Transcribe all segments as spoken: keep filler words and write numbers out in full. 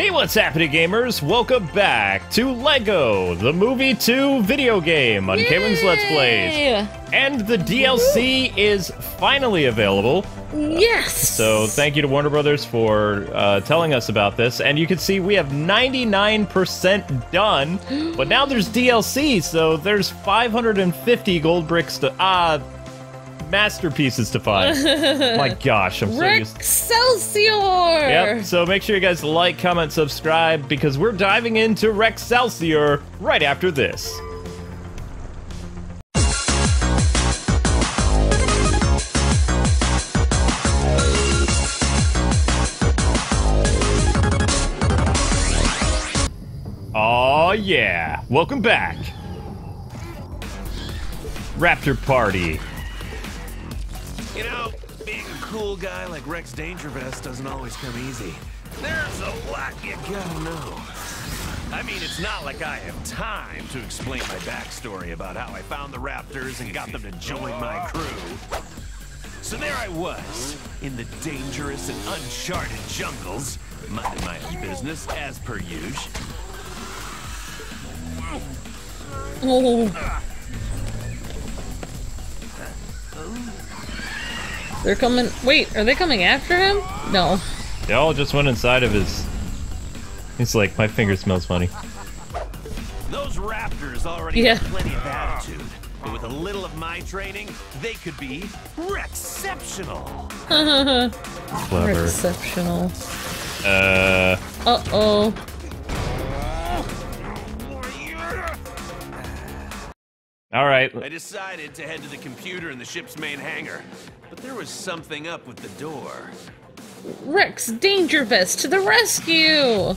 Hey, what's happening, gamers? Welcome back to LEGO The Movie two video game on Kwings Let's Plays. And the D L C Woo-hoo. Is finally available. Yes! So thank you to Warner Brothers for uh, telling us about this. And you can see we have ninety-nine percent done, but now there's D L C, so there's five hundred fifty gold bricks to... Ah... Uh, masterpieces to find. My gosh, I'm so used to REXCELSIOR! Yep, so make sure you guys like, comment, subscribe, because we're diving into REXCELSIOR right after this. Aw, yeah. Welcome back. Raptor Party. You know, being a cool guy like Rex Dangervest doesn't always come easy. There's a lot you gotta know. I mean, it's not like I have time to explain my backstory about how I found the Raptors and got them to join my crew. So there I was, in the dangerous and uncharted jungles, minding my own business as per usual. Oh. They're coming. Wait, are they coming after him? No. They all just went inside of his. It's like my finger smells funny. Those raptors already yeah. have plenty of attitude, but with a little of my training, they could be exceptional. Clever. Exceptional. Uh. Uh oh. All right. I decided to head to the computer in the ship's main hangar, but there was something up with the door. Rex Dangervest to the rescue!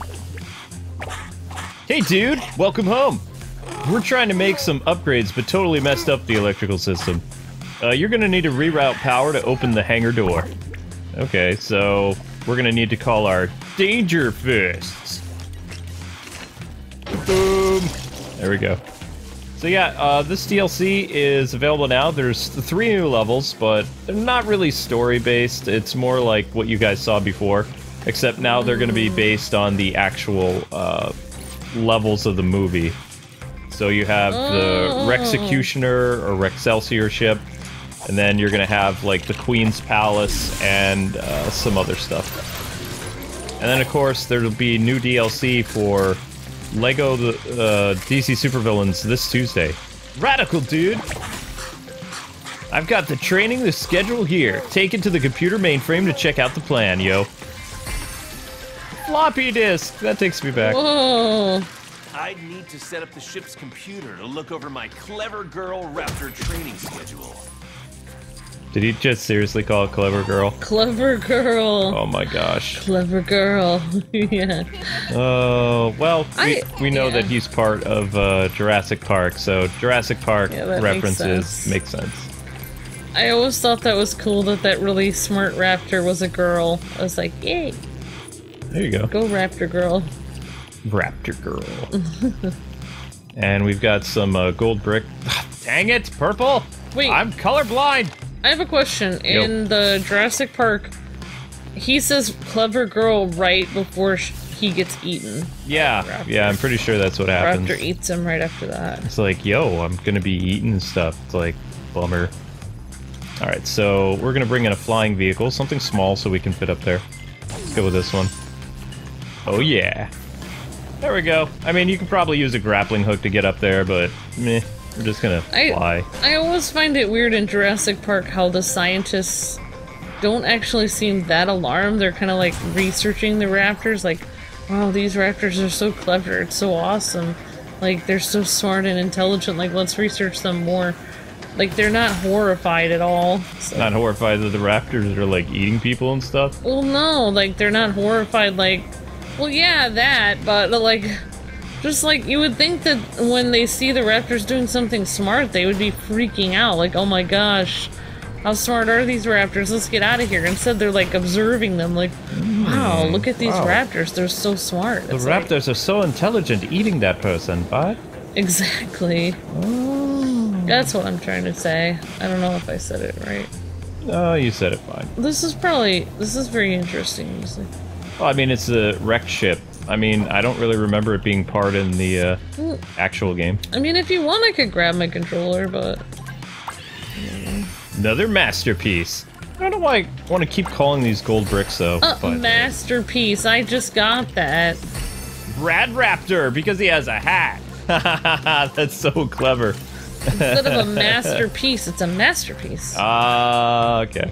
Hey, dude, welcome home. We're trying to make some upgrades, but totally messed up the electrical system. Uh, you're gonna need to reroute power to open the hangar door. Okay, so we're gonna need to call our Dangervests. Boom! There we go. So yeah, uh, this D L C is available now. There's three new levels, but they're not really story-based. It's more like what you guys saw before, except now they're going to be based on the actual uh, levels of the movie. So you have the Rexecutioner or Rexcelsior ship, and then you're going to have like the Queen's Palace and uh, some other stuff. And then of course there'll be new D L C for LEGO the uh, D C Supervillains this Tuesday. Radical, dude! I've got the training, the schedule here. Take it to the computer mainframe to check out the plan, yo. Floppy disk! That takes me back. Whoa. I'd need to set up the ship's computer to look over my Clever Girl Raptor training schedule. Did he just seriously call it Clever Girl? Clever Girl. Oh my gosh. Clever Girl. Yeah. Oh, uh, well, we, I, we know yeah. that he's part of uh, Jurassic Park, so Jurassic Park yeah, references make sense. I always thought that was cool that that really smart raptor was a girl. I was like, yay. There you go. Go Raptor Girl. Raptor Girl. And we've got some uh, gold brick. Dang it, purple! Wait. I'm colorblind! I have a question. Yep. In the Jurassic Park, he says "clever girl" right before sh he gets eaten. Yeah, yeah, I'm pretty sure that's what happens. Raptor eats him right after that. It's like, yo, I'm gonna be eaten and stuff. It's like, bummer. All right, so we're gonna bring in a flying vehicle, something small, so we can fit up there. Let's go with this one. Oh yeah, there we go. I mean, you can probably use a grappling hook to get up there, but meh. We're just gonna fly. I, I always find it weird in Jurassic Park how the scientists don't actually seem that alarmed. They're kind of like researching the raptors, like, wow, these raptors are so clever, it's so awesome. Like, they're so smart and intelligent, like, let's research them more. Like, they're not horrified at all. So. Not horrified that the raptors are, like, eating people and stuff? Well, no, like, they're not horrified, like, well, yeah, that, but, like... Just like, you would think that when they see the raptors doing something smart, they would be freaking out. Like, oh my gosh, how smart are these raptors? Let's get out of here. Instead, they're like observing them like, wow, mm, look at these wow. raptors. They're so smart. The it's raptors like, are so intelligent eating that person, but... Exactly. Oh. That's what I'm trying to say. I don't know if I said it right. Oh, you said it fine. This is probably, this is very interesting music. Well, I mean, it's the wreck ship. I mean, I don't really remember it being part in the uh, actual game. I mean, if you want, I could grab my controller, but... Another masterpiece. I don't know why I want to keep calling these gold bricks, though. Uh, but... Masterpiece, I just got that. Brad Raptor, because he has a hat. That's so clever. Instead of a masterpiece, it's a masterpiece. Ah, uh, okay.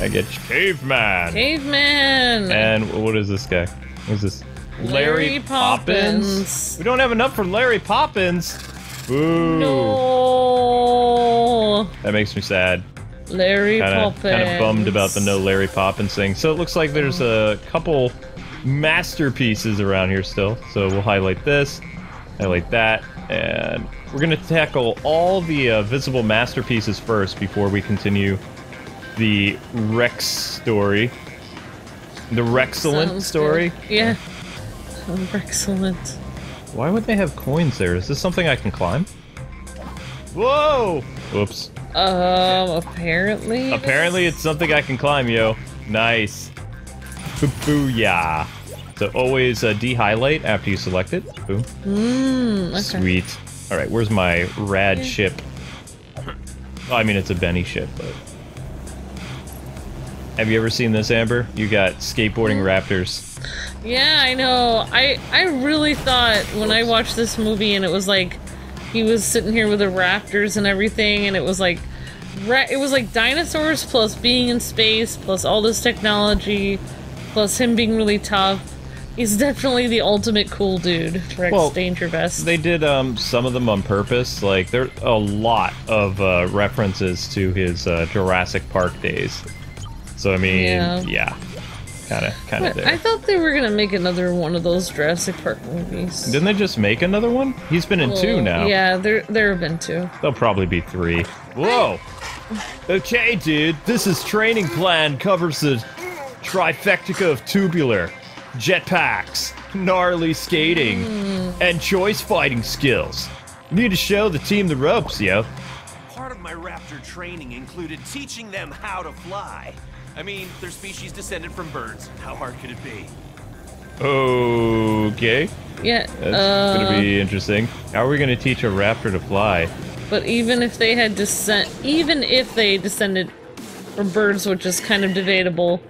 I get you. Caveman. Caveman. And what is this guy? What is this? Larry, Larry Poppins. Poppins. We don't have enough for Larry Poppins. Boo. No. That makes me sad. Larry kinda, Poppins. Kind of bummed about the no Larry Poppins thing. So it looks like there's a couple masterpieces around here still. So we'll highlight this, highlight that, and we're going to tackle all the uh, visible masterpieces first before we continue the Rex story. The Rexcellent story? Good. Yeah. Rexcellent. Why would they have coins there? Is this something I can climb? Whoa! Whoops. Um, apparently... Apparently it's something I can climb, yo. Nice. Booyah. So always uh, de-highlight after you select it. Boom. Mm, okay. Sweet. Alright, where's my rad yeah. ship? Oh, I mean, it's a Benny ship, but... Have you ever seen this, Amber? You got skateboarding raptors. Yeah, I know. I, I really thought when I watched this movie and it was like... He was sitting here with the raptors and everything, and it was like, it was like dinosaurs plus being in space plus all this technology, plus him being really tough. He's definitely the ultimate cool dude, Rex well, Dangervest. They did um, some of them on purpose. Like there are a lot of uh, references to his uh, Jurassic Park days. So I mean, yeah. yeah. Kind of, kind of there. I thought they were gonna make another one of those Jurassic Park movies. Didn't they just make another one? He's been in well, two now. Yeah, there there have been two. There'll probably be three. Whoa! Okay, dude, this is training plan covers the trifecta of tubular, jetpacks, gnarly skating, mm. and choice fighting skills. You need to show the team the ropes, yo. Part of my raptor training included teaching them how to fly. I mean, their species descended from birds. How hard could it be? Okay. Yeah. That's uh, gonna be interesting. How are we gonna teach a raptor to fly? But even if they had descent, even if they descended from birds, which is kind of debatable,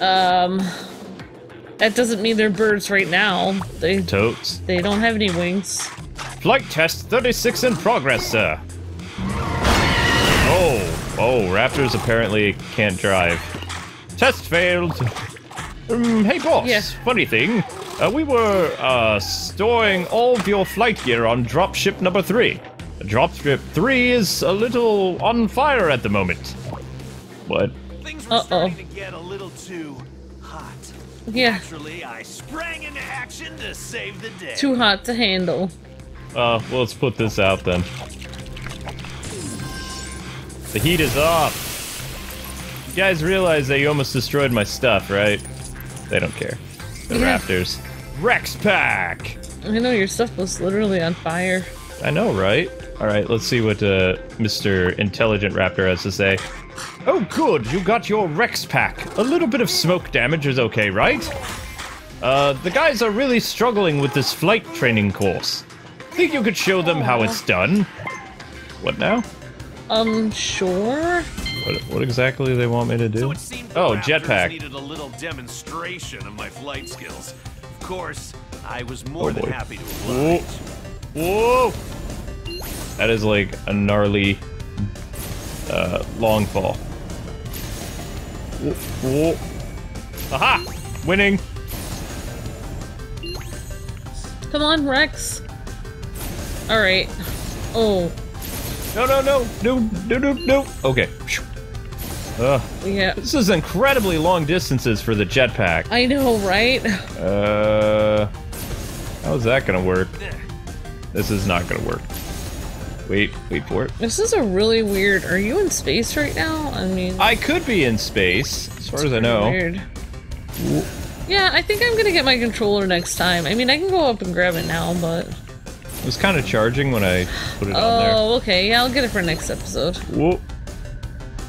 um, that doesn't mean they're birds right now. They totes. They don't have any wings. Flight test thirty-six in progress, sir. Oh. Oh, raptors apparently can't drive. Test failed. Um, hey boss, yeah. funny thing. Uh, we were uh, storing all of your flight gear on dropship number three. Dropship three is a little on fire at the moment. What? Things were uh -oh. starting to get a little too hot. Yeah. Naturally, I sprang into action to save the day. Too hot to handle. Uh, well, let's put this out then. The heat is off. You guys realize that you almost destroyed my stuff, right? They don't care. The yeah. raptors. Rex Pack! I know, your stuff was literally on fire. I know, right? Alright, let's see what uh, Mister Intelligent Raptor has to say. Oh good, you got your Rex Pack. A little bit of smoke damage is okay, right? Uh, the guys are really struggling with this flight training course. Think you could show them how it's done? What now? Um, sure. What, what exactly do they want me to do? So it seemed the oh, jetpack. Needed a little demonstration of my flight skills. Of course, I was more oh, than boy. happy to oblige. Whoa. Whoa! That is like a gnarly uh, long fall. Whoa. Whoa. Aha! Winning! Come on, Rex. All right. Oh. No, no, no, no, no, no, no. Okay. Ugh. Yeah. This is incredibly long distances for the jetpack. I know, right? Uh, how's that gonna work? This is not gonna work. Wait, wait for it. This is a really weird. Are you in space right now? I mean, I could be in space, as far as I know. Weird. Yeah, I think I'm gonna get my controller next time. I mean, I can go up and grab it now, but. It was kind of charging when I put it oh, on there. Oh, okay. Yeah, I'll get it for next episode. Whoop.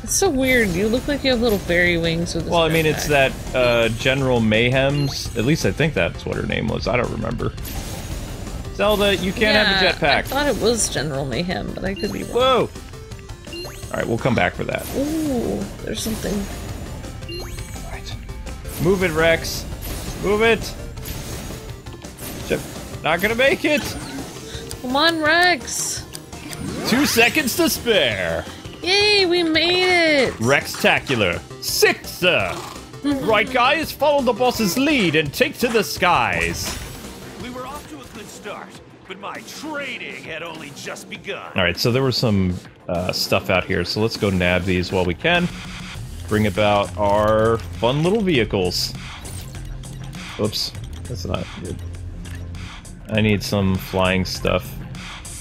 It's so weird. You look like you have little fairy wings with. Well, I mean, it's that uh, General Mayhem's. At least I think that's what her name was. I don't remember. Zelda, you can't yeah, have a jetpack. I thought it was General Mayhem, but I could be wrong. Whoa! All right, we'll come back for that. Ooh, there's something. All right, move it, Rex. Move it. Chip, not gonna make it. Come on, Rex. Two seconds to spare. Yay, we made it! Rextacular. Sixer! Right, guys, follow the boss's lead and take to the skies. We were off to a good start, but my trading had only just begun. Alright, so there was some uh, stuff out here, so let's go nab these while we can. Bring about our fun little vehicles. Oops, that's not good. I need some flying stuff.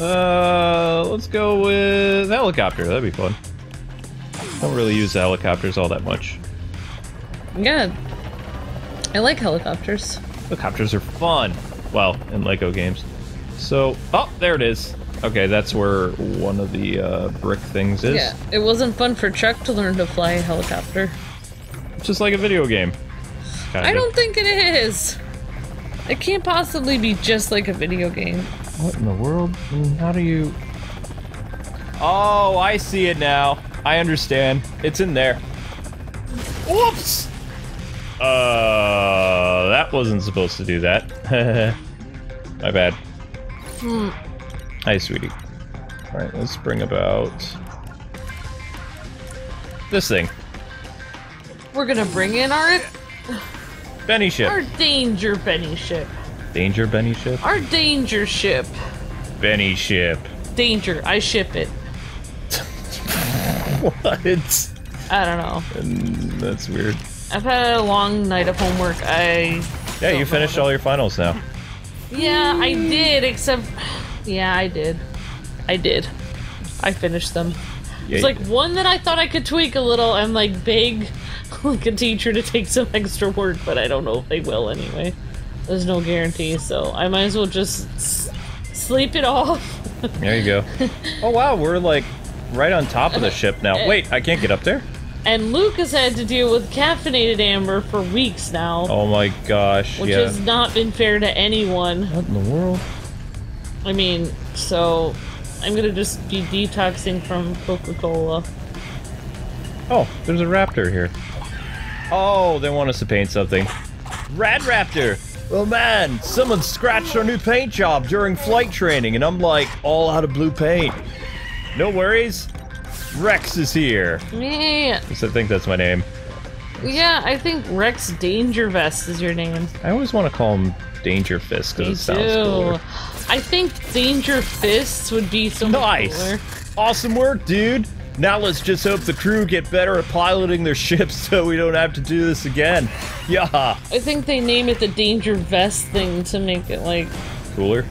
Uh, let's go with helicopter. That'd be fun. I don't really use helicopters all that much. Yeah, I like helicopters. Helicopters are fun. Well, in LEGO games. So, oh, there it is. Okay, that's where one of the uh, brick things is. Yeah, it wasn't fun for Chuck to learn to fly a helicopter. It's just like a video game. Kinda. I don't think it is. It can't possibly be just like a video game. What in the world? I mean, how do you... Oh, I see it now. I understand. It's in there. Whoops! Uh, that wasn't supposed to do that. My bad. Mm. Hi, sweetie. Alright, let's bring about... this thing. We're gonna bring in our... Benny ship. Our danger Benny ship. Danger Benny ship? Our danger ship. Benny ship. Danger, I ship it. What? I don't know. And that's weird. I've had a long night of homework. I. Yeah, you finished all your finals now. Yeah, I did, except. Yeah, I did. I did. I finished them. Yeah, it's like did. One that I thought I could tweak a little and like beg like a teacher to take some extra work, but I don't know if they will anyway. There's no guarantee, so I might as well just s sleep it off. There you go. Oh wow, we're like right on top of the ship now. Wait, I can't get up there? And Luke has had to deal with caffeinated amber for weeks now. Oh my gosh, Which yeah. has not been fair to anyone. What in the world? I mean, so I'm gonna just be detoxing from Coca-Cola. Oh, there's a raptor here. Oh, they want us to paint something. Rad raptor! Oh man, someone scratched our new paint job during flight training, and I'm like all out of blue paint. No worries, Rex is here. Yeah. I think that's my name. Yeah, I think Rex Dangervest is your name. I always want to call him Danger Fist because it sounds cooler. I think Danger Fists would be so much cooler. Nice. Awesome work, dude. Now let's just hope the crew get better at piloting their ships so we don't have to do this again. Yeah. I think they name it the Danger Vest thing to make it like cooler.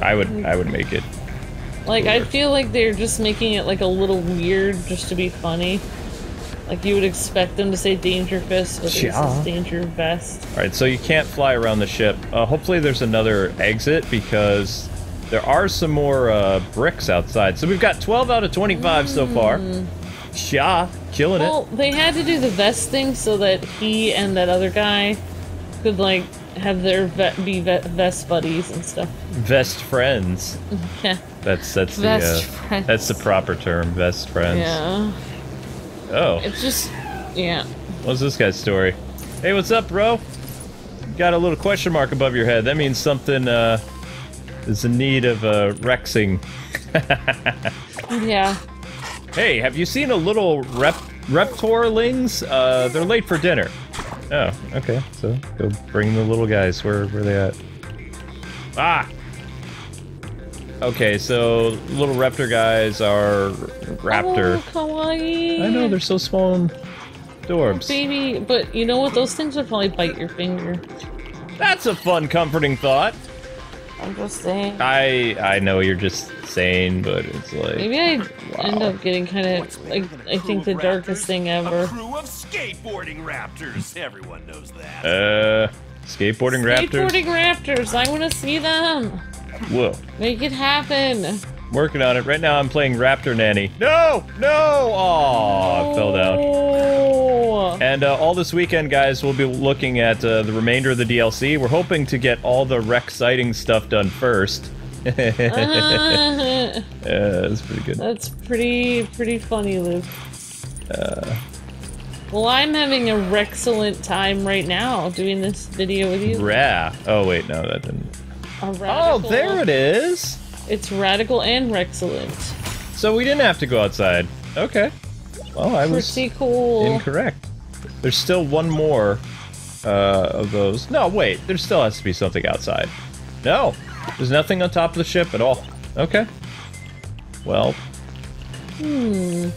I would I would make it like cooler. I feel like they're just making it like a little weird just to be funny. Like you would expect them to say Danger Fist, but yeah. It says Danger Vest. All right, so you can't fly around the ship. Uh, hopefully there's another exit because there are some more uh, bricks outside. So we've got twelve out of twenty-five mm. so far. Sha, killing well, it. Well, they had to do the vest thing so that he and that other guy could, like, have their vet be vet vest buddies and stuff. Vest friends. Yeah. That's, that's, vest the, uh, friends. That's the proper term, vest friends. Yeah. Oh. It's just, yeah. What's this guy's story? Hey, what's up, bro? Got a little question mark above your head. That means something, uh... is in need of uh, rexing. Yeah. Hey, have you seen a little rep reptorlings? Uh, they're late for dinner. Oh, okay. So go bring the little guys. Where where they at? Ah. Okay, so little raptor guys are raptor. Oh, kawaii. I know they're so small and adorbs. Oh, baby, but you know what? Those things would probably bite your finger. That's a fun, comforting thought. I'm just saying. I I know you're just saying, but it's like maybe I wow. end up getting kind of like I think the darkest raptors? thing ever. A crew of skateboarding raptors. Everyone knows that. Uh, skateboarding, skateboarding raptors. Skateboarding raptors. I want to see them. Whoa. Make it happen. Working on it. Right now I'm playing Raptor Nanny. No! No! Aw, oh, it fell down. And uh, all this weekend, guys, we'll be looking at uh, the remainder of the D L C. We're hoping to get all the Rex sighting stuff done first. uh, yeah, that's pretty good. That's pretty, pretty funny, Luke. Uh, well, I'm having a rexcellent time right now doing this video with you. Ra. Oh, wait, no, that didn't. Oh, there it is! It's radical and rexcellent. So we didn't have to go outside. Okay. Well, I was pretty cool. Incorrect. There's still one more uh, of those. No, wait. There still has to be something outside. No! There's nothing on top of the ship at all. Okay. Well. Hmm.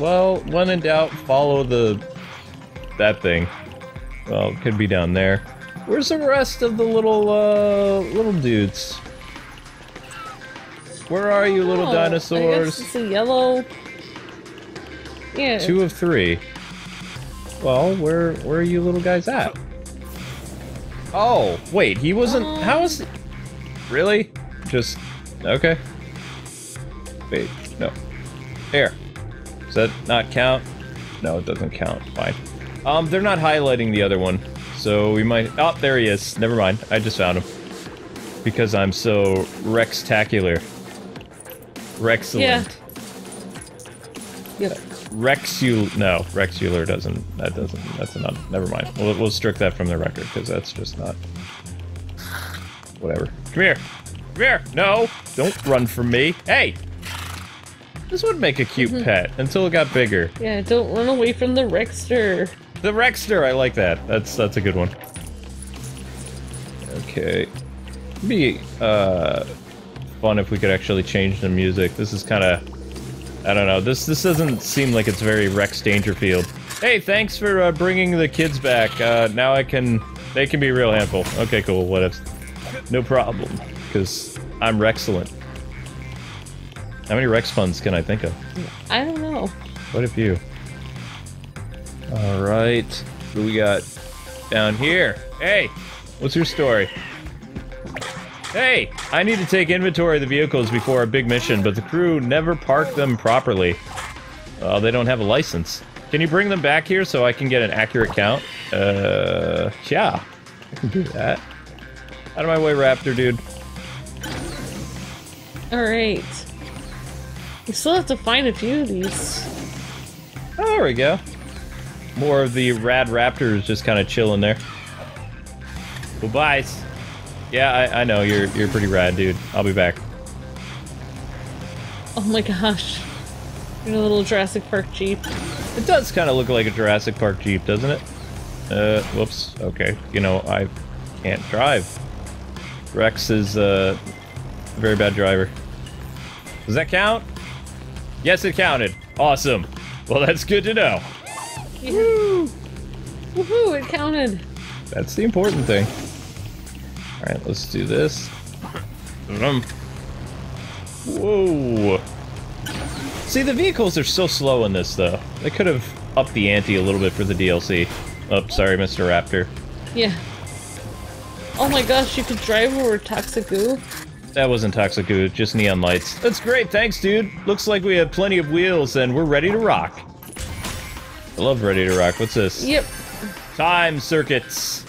Well, when in doubt, follow the... that thing. Well, it could be down there. Where's the rest of the little, uh, little dudes? Where are you, little oh, dinosaurs? I guess it's a yellow... Yeah. Two of three. Well, where, where are you little guys at? Oh, wait, he wasn't... Um, how is... Really? Just... Okay. Wait, no. Here. Does that not count? No, it doesn't count. Fine. Um, they're not highlighting the other one. So we might... Oh, there he is. Never mind. I just found him. Because I'm so Rex-tacular. Rexcellent. Yeah. Yep. Rexu... No, Rexular doesn't... That doesn't... That's not... Never mind. We'll, we'll strike that from the record, because that's just not... Whatever. Come here! Come here! No! Don't run from me! Hey! This would make a cute mm-hmm. pet, until it got bigger. Yeah, don't run away from the Rexster. The Rexster, I like that. That's that's a good one. Okay, it'd be uh, fun if we could actually change the music. This is kind of, I don't know. This this doesn't seem like it's very Rex Dangerfield. Hey, thanks for uh, bringing the kids back. Uh, now I can, they can be real handful. Okay, cool. What if? No problem, because I'm Rexcellent. How many Rex puns can I think of? I don't know. What if you? All right, what do we got down here? Hey, what's your story? Hey, I need to take inventory of the vehicles before our big mission, but the crew never parked them properly. Uh, they don't have a license. Can you bring them back here so I can get an accurate count? Uh, yeah, I can do that. Out of my way, Raptor dude. All right. We still have to find a few of these. Oh, there we go. More of the rad raptors just kind of chilling there. Goodbyes. Yeah, I, I know you're you're pretty rad, dude. I'll be back. Oh my gosh, you're a little Jurassic Park Jeep. It does kind of look like a Jurassic Park Jeep, doesn't it? Uh, whoops. Okay, you know I can't drive. Rex is uh, a very bad driver. Does that count? Yes, it counted. Awesome. Well, that's good to know. Yeah. Woo! Woohoo, it counted! That's the important thing. Alright, let's do this. Whoa! See, the vehicles are so slow in this, though. They could have upped the ante a little bit for the D L C. Oh, sorry, Mister Raptor. Yeah. Oh my gosh, you could drive over toxic goo? That wasn't toxic goo, just neon lights. That's great, thanks, dude! Looks like we have plenty of wheels and we're ready to rock. I love Ready to Rock. What's this? Yep. Time circuits.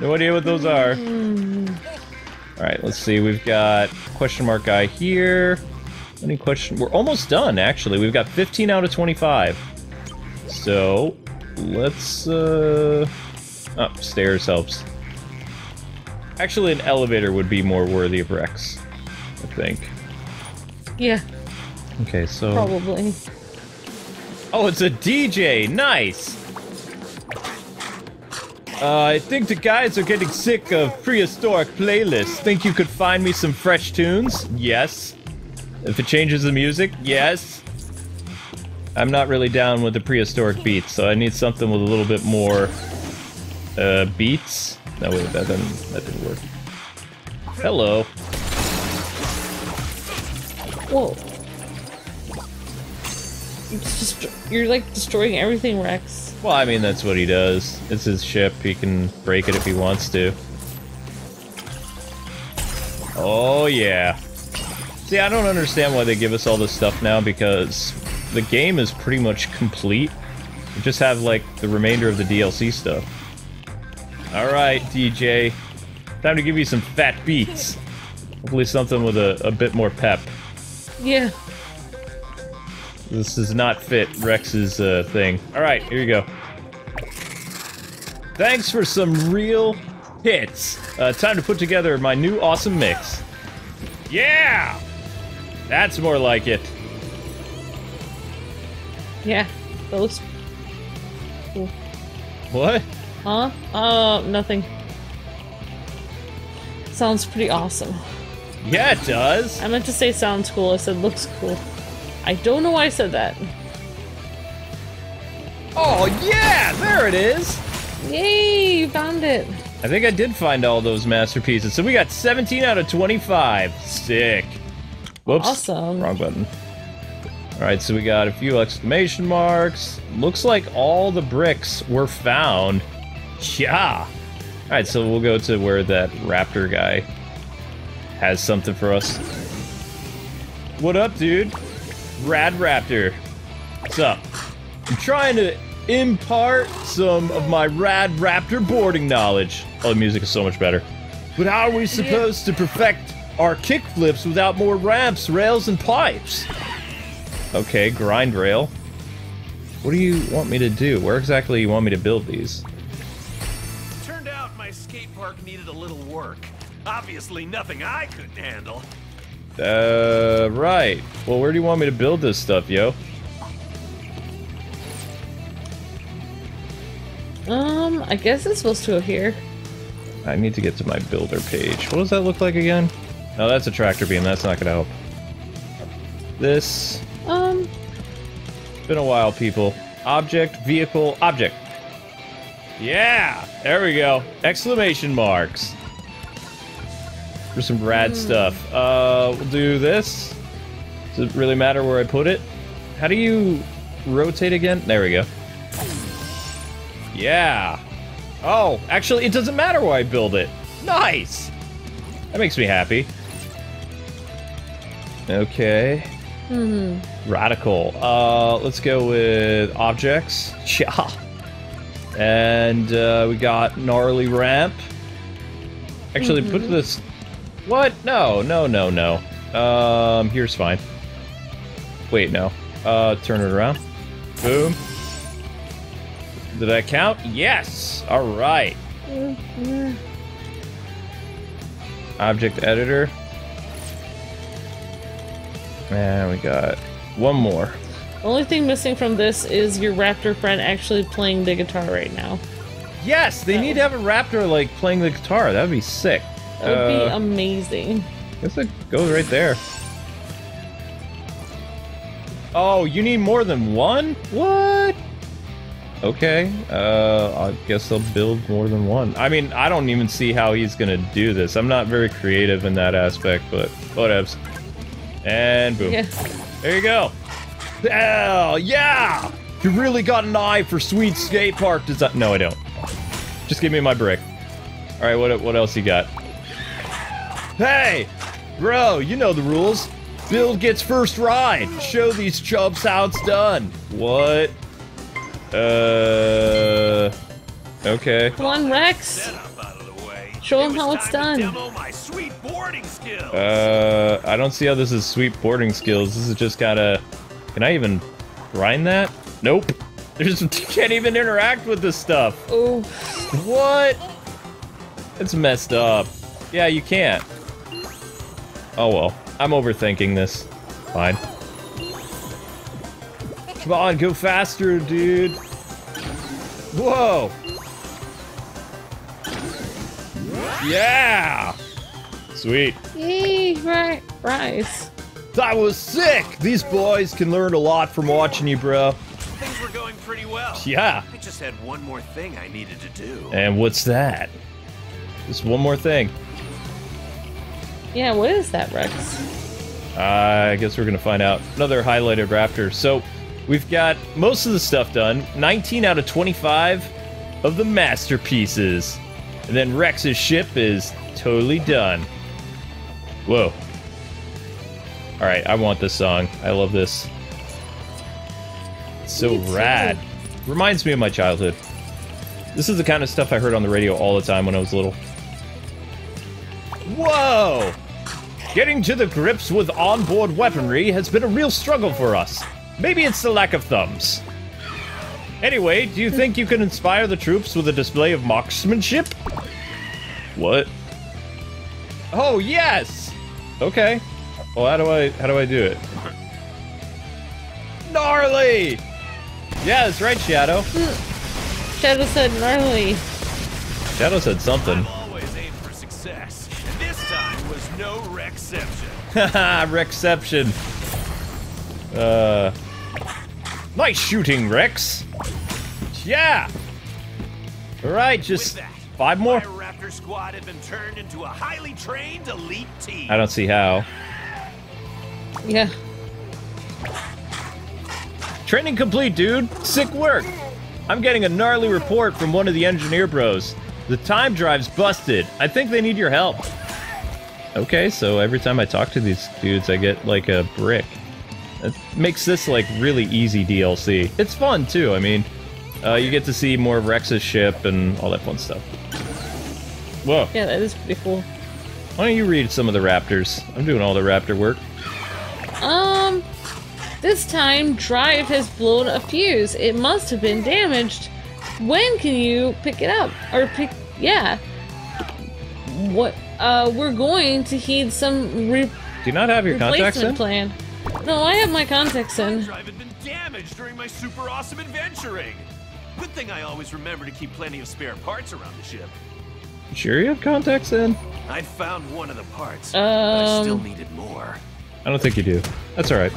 No idea what those are. Mm. Alright, let's see. We've got question mark guy here. Any question? We're almost done, actually. We've got fifteen out of twenty-five. So, let's, uh... Oh, stairs helps. Actually, an elevator would be more worthy of Rex, I think. Yeah. Okay, so... Probably. Oh, it's a D J! Nice! Uh, I think the guys are getting sick of prehistoric playlists. Think you could find me some fresh tunes? Yes. If it changes the music? Yes. I'm not really down with the prehistoric beats, so I need something with a little bit more... Uh, beats? No, wait, that didn't, that didn't work. Hello. Whoa. Just, you're like destroying everything, Rex. Well, I mean, that's what he does. It's his ship. He can break it if he wants to. Oh, yeah. See, I don't understand why they give us all this stuff now, because the game is pretty much complete. We just have, like, the remainder of the D L C stuff. Alright, D J. Time to give you some fat beats. Hopefully something with a, a bit more pep. Yeah. This does not fit Rex's uh, thing. Alright, here you go. Thanks for some real hits. Uh, time to put together my new awesome mix. Yeah! That's more like it. Yeah, that looks cool. What? Huh? Uh, nothing. Sounds pretty awesome. Yeah, it does. I meant to say sounds cool. I said looks cool. I don't know why I said that. Oh, yeah! There it is! Yay! You found it. I think I did find all those masterpieces. So we got seventeen out of twenty-five. Sick. Whoops. Awesome. Wrong button. Alright, so we got a few exclamation marks. Looks like all the bricks were found. Yeah! Alright, so we'll go to where that raptor guy has something for us. What up, dude? Rad Raptor. What's up? I'm trying to impart some of my Rad Raptor boarding knowledge. Oh, the music is so much better. But how are we supposed to perfect our kickflips without more ramps, rails, and pipes? Okay, grind rail. What do you want me to do? Where exactly do you want me to build these? Turned out my skate park needed a little work. Obviously nothing I couldn't handle. Uh, right. Well, where do you want me to build this stuff, yo? Um, I guess it's supposed to go here. I need to get to my builder page. What does that look like again? No, that's a tractor beam. That's not gonna help. This... Um... It's been a while, people. Object, vehicle, object. Yeah! There we go. Exclamation marks. For some rad mm. stuff. Uh, we'll do this. Does it really matter where I put it? How do you rotate again? There we go. Yeah. Oh, actually, it doesn't matter where I build it. Nice! That makes me happy. Okay. Mm hmm. Radical. Uh, let's go with objects. Yeah. And uh, we got gnarly ramp. Actually, mm-hmm. put this... What? No, no, no, no. Um, here's fine. Wait, no. Uh, turn it around. Boom. Did I count? Yes! Alright. Mm-hmm. Object editor. And we got one more. Only thing missing from this is your raptor friend actually playing the guitar right now. Yes! They so. need to have a raptor, like, playing the guitar. That would be sick. That would uh, be amazing. I guess it goes right there. Oh, you need more than one? What? Okay. Uh, I guess I'll build more than one. I mean, I don't even see how he's gonna do this. I'm not very creative in that aspect, but whatevs. And boom. Yeah. There you go. Hell yeah! You really got an eye for sweet skate park design. No, I don't. Just give me my brick. All right, what what else you got? Hey, bro, you know the rules. Build gets first ride. Show these chubs how it's done. What? Uh. Okay. Come on, Rex. Show him how it's done. Uh, I don't see how this is sweet boarding skills. This is just gotta. Can I even grind that? Nope. I just can't even interact with this stuff. Oh. What? It's messed up. Yeah, you can't. Oh well. I'm overthinking this. Fine. Come on, go faster, dude. Whoa! Yeah! Sweet. Yay, right, rice. That was sick! These boys can learn a lot from watching you, bro. Things were going pretty well. Yeah. I just had one more thing I needed to do. And what's that? Just one more thing. Yeah, what is that, Rex? Uh, I guess we're gonna find out. Another highlighted raptor. So, we've got most of the stuff done. nineteen out of twenty-five of the masterpieces. And then Rex's ship is totally done. Whoa. Alright, I want this song. I love this. It's so rad. Reminds me of my childhood. This is the kind of stuff I heard on the radio all the time when I was little. Whoa! Getting to the grips with onboard weaponry has been a real struggle for us. Maybe it's the lack of thumbs. Anyway, do you think you can inspire the troops with a display of marksmanship? What? Oh, yes! Okay. Well, how do I, how do I do it? Gnarly! Yeah, that's right, Shadow. Shadow said gnarly. Shadow said something. I'm always aimed for success. And this time was no Rexception. Haha, Rexception. Uh... Nice shooting, Rex. Yeah. All right, just that, five more. My Raptor squad had been turned into a highly trained elite team. I don't see how. Yeah. Training complete, dude. Sick work. I'm getting a gnarly report from one of the engineer bros. The time drive's busted. I think they need your help. Okay, so every time I talk to these dudes, I get like a brick. It makes this, like, really easy D L C. It's fun, too, I mean. Uh, you get to see more of Rex's ship and all that fun stuff. Whoa. Yeah, that is pretty cool. Why don't you read some of the Raptors? I'm doing all the Raptor work. Um, this time, Drive has blown a fuse. It must have been damaged. When can you pick it up? Or pick... yeah. What? Uh, we're going to heed some re- Do you not have your contacts in? Plan. No, I have my contacts in. The drive had been damaged during my super awesome adventuring. Good thing I always remember to keep plenty of spare parts around the ship. You sure you have contacts in? I found one of the parts, um, but I still needed more. I don't think you do. That's all right.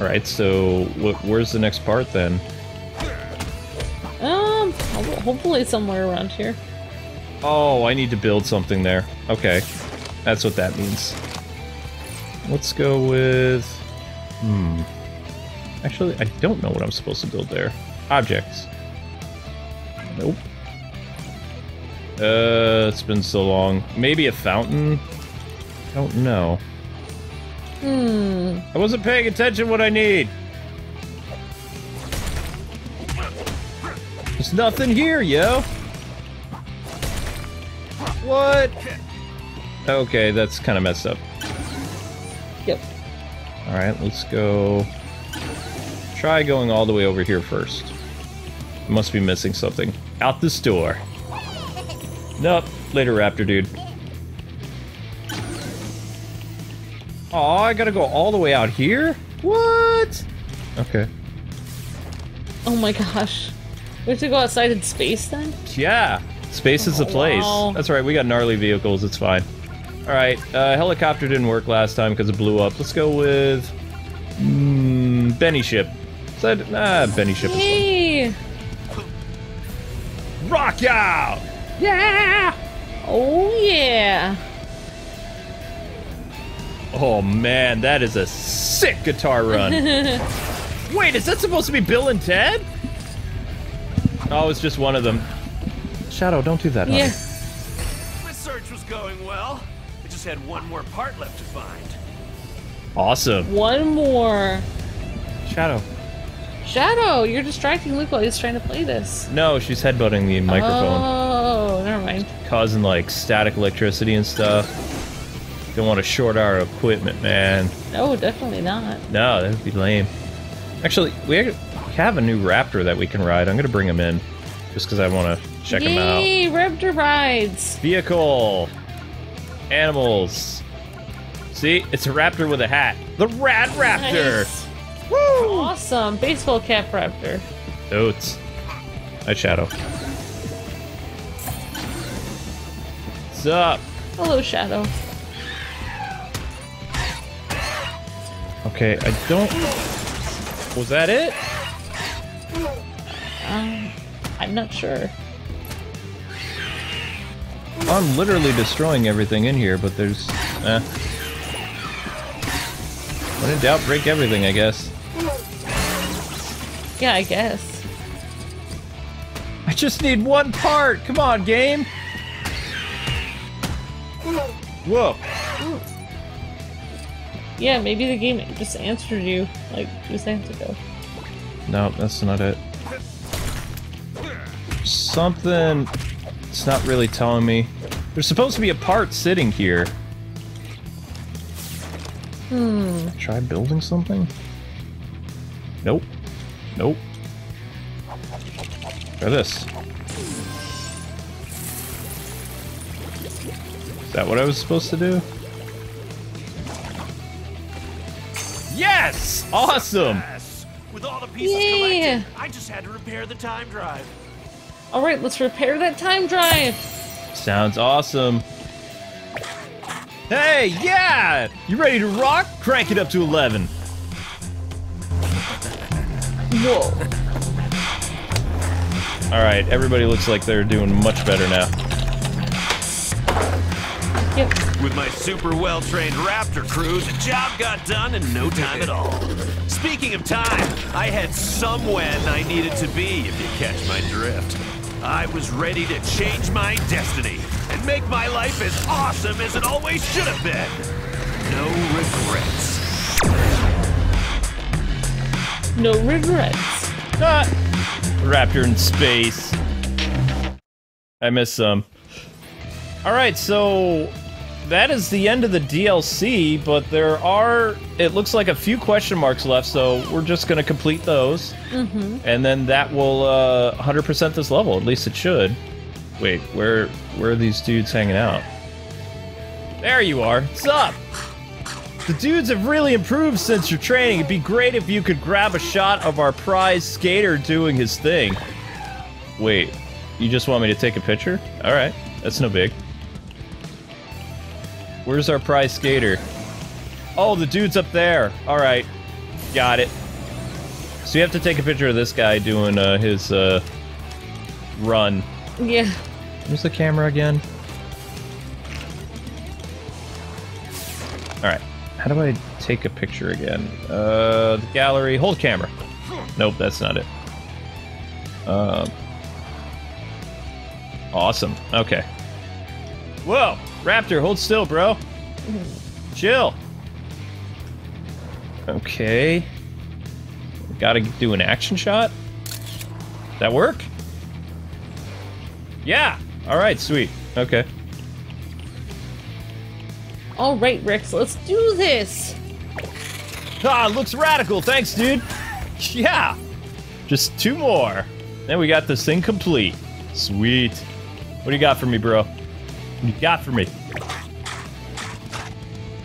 All right, so wh where's the next part then? Um, hopefully somewhere around here. Oh, I need to build something there. Okay, that's what that means. Let's go with... Hmm. Actually, I don't know what I'm supposed to build there. Objects. Nope. Uh, it's been so long. Maybe a fountain? I don't know. Hmm. I wasn't paying attention to what I need. There's nothing here, yo. What? Okay, that's kind of messed up. Yep. Alright, let's go... Try going all the way over here first. Must be missing something. Out this door. Nope. Later, Raptor dude. Aw, I gotta go all the way out here? What? Okay. Oh my gosh. We have to go outside in space then? Yeah. Space is the place. Wow. That's right, we got gnarly vehicles, it's fine. Alright, uh, helicopter didn't work last time because it blew up. Let's go with... Mm, Benny ship. So I, ah, Benny ship hey. is fun. Rock out! Yeah! Oh, yeah! Oh, man, that is a sick guitar run. Wait, is that supposed to be Bill and Ted? Oh, it's just one of them. Shadow, don't do that, honey. Yeah. My search was going well. Had one more part left to find. Awesome. One more. Shadow. Shadow, you're distracting Luke while he's trying to play this. No, she's headbutting the microphone. Oh, never mind. It's causing like static electricity and stuff. Don't want to short our equipment, man. No, definitely not. No, that would be lame. Actually, we have a new Raptor that we can ride. I'm gonna bring him in just because I want to check Yay, him out. Yay, Raptor rides. Vehicle. Animals. See, it's a raptor with a hat. The Rad Raptor. Nice. Woo! Awesome. Baseball cap raptor. Oats. Hi, Shadow. What's up? Hello, Shadow. Okay, I don't... Was that it? Um, I'm not sure. I'm literally destroying everything in here, but there's... Eh. When in doubt, break everything, I guess. Yeah, I guess. I just need one part! Come on, game! Whoa. Ooh. Yeah, maybe the game just answered you like two seconds ago. No, that's not it. Something it's not really telling me. There's supposed to be a part sitting here. Hmm. Try building something? Nope. Nope. Try this. Is that what I was supposed to do? Yes! Awesome! With all the pieces yeah. collected, I just had to repair the time drive. Alright, let's repair that time drive! Sounds awesome. Hey, yeah! You ready to rock? Crank it up to eleven. Whoa. Alright, everybody looks like they're doing much better now. Yep. With my super well-trained Raptor crew, the job got done in no time at all. Speaking of time, I had somewhere I needed to be, if you catch my drift. I was ready to change my destiny and make my life as awesome as it always should have been. No regrets. No regrets. Ah, Raptor in space. I missed some. Alright, so... that is the end of the D L C, but there are, it looks like, a few question marks left, so we're just going to complete those. Mm-hmm. And then that will uh, one hundred percent this level, at least it should. Wait, where where are these dudes hanging out? There you are. What's up? The dudes have really improved since your training. It'd be great if you could grab a shot of our prize skater doing his thing. Wait, you just want me to take a picture? Alright, that's no big. Where's our prize skater? Oh, the dude's up there. All right, got it. So you have to take a picture of this guy doing uh, his uh, run. Yeah. Where's the camera again? All right, how do I take a picture again? Uh, the gallery, hold camera. Nope, that's not it. Uh, awesome, okay. Whoa. Raptor, hold still, bro. Chill. Okay. Gotta do an action shot. That work? Yeah. All right, sweet. Okay. All right, Rex, let's do this. Ah, looks radical. Thanks, dude. Yeah. Just two more. Then we got this thing complete. Sweet. What do you got for me, bro? You got for me.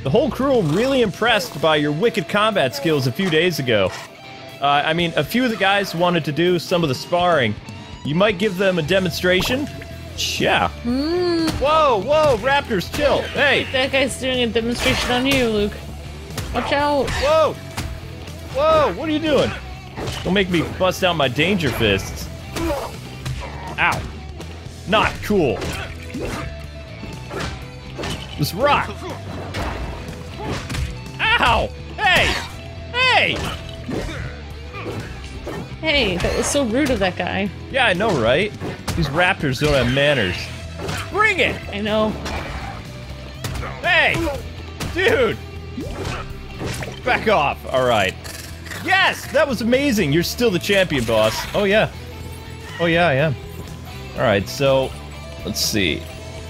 The whole crew were really impressed by your wicked combat skills a few days ago. Uh, I mean, a few of the guys wanted to do some of the sparring. You might give them a demonstration? Yeah. Mm. Whoa, whoa, Raptors, chill. Hey. That guy's doing a demonstration on you, Luke. Watch out. Whoa. Whoa, what are you doing? Don't make me bust out my danger fists. Ow. Not cool. This rock! Ow! Hey! Hey! Hey, that was so rude of that guy. Yeah, I know, right? These raptors don't have manners. Bring it! I know. Hey! Dude! Back off! Alright. Yes! That was amazing! You're still the champion, boss. Oh, yeah. Oh, yeah, I am. Alright, so... let's see.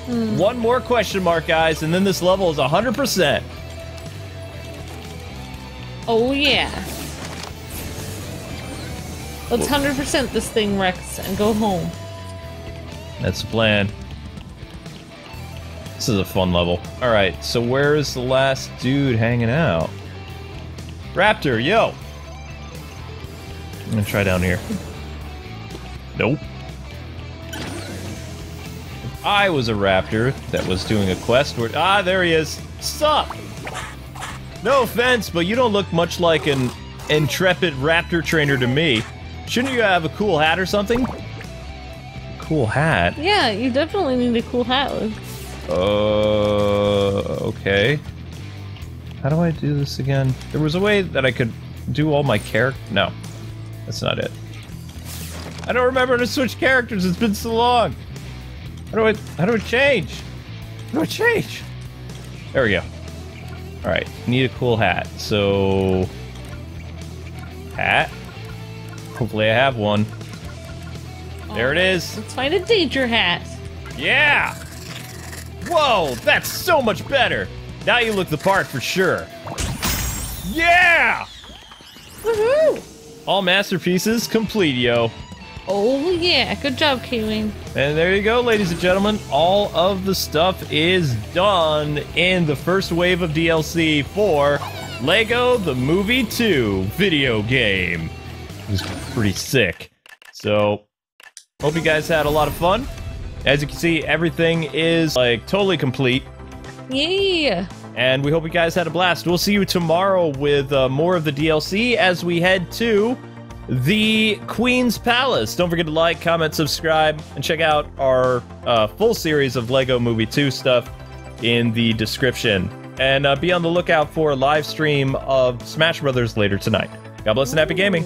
Hmm. One more question mark, guys, and then this level is one hundred percent. Oh, yeah. Let's one hundred percent this thing, Rex, and go home. That's the plan. This is a fun level. Alright, so where is the last dude hanging out? Raptor, yo! I'm gonna try down here. Nope. I was a raptor that was doing a quest where- Ah, there he is! Sup! No offense, but you don't look much like an intrepid raptor trainer to me. Shouldn't you have a cool hat or something? Cool hat? Yeah, you definitely need a cool hat, Luke. Uh, okay. How do I do this again? There was a way that I could do all my character- No. That's not it. I don't remember how to switch characters, it's been so long! How do I, how do I change? How do I change? There we go. Alright, need a cool hat. So... hat? Hopefully I have one. There it is! Let's find a danger hat! Yeah! Whoa! That's so much better! Now you look the part for sure. Yeah! Woohoo! All masterpieces complete, yo. Oh yeah, good job, Kwings. And there you go, ladies and gentlemen. All of the stuff is done in the first wave of D L C for LEGO The Movie two video game. It was pretty sick. So, hope you guys had a lot of fun. As you can see, everything is, like, totally complete. Yeah! And we hope you guys had a blast. We'll see you tomorrow with uh, more of the D L C as we head to the Queen's Palace. Don't forget to like, comment, subscribe, and check out our uh, full series of LEGO Movie two stuff in the description. And uh, be on the lookout for a live stream of Smash Brothers later tonight. God bless and happy gaming.